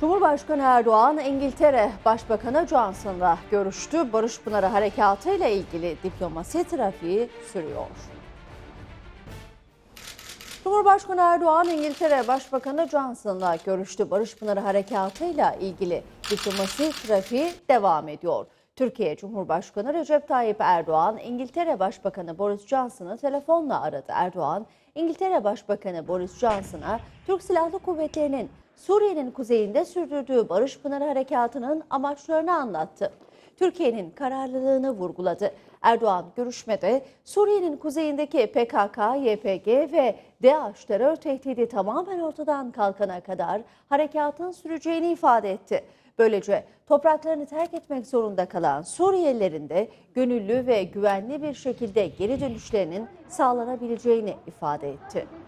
Cumhurbaşkanı Erdoğan, İngiltere Başbakanı Johnson'la görüştü. Barış Pınarı Harekâtı ile ilgili diplomasi trafiği sürüyor. Cumhurbaşkanı Erdoğan, İngiltere Başbakanı Johnson'la görüştü. Barış Pınarı Harekâtı ile ilgili diplomasi trafiği devam ediyor. Türkiye Cumhurbaşkanı Recep Tayyip Erdoğan, İngiltere Başbakanı Boris Johnson'ı telefonla aradı. Erdoğan, İngiltere Başbakanı Boris Johnson'a Türk Silahlı Kuvvetleri'nin Suriye'nin kuzeyinde sürdürdüğü Barış Pınarı Harekatı'nın amaçlarını anlattı. Türkiye'nin kararlılığını vurguladı. Erdoğan görüşmede Suriye'nin kuzeyindeki PKK, YPG ve DAEŞ terör tehdidi tamamen ortadan kalkana kadar harekatın süreceğini ifade etti. Böylece topraklarını terk etmek zorunda kalan Suriyelilerin de gönüllü ve güvenli bir şekilde geri dönüşlerinin sağlanabileceğini ifade etti.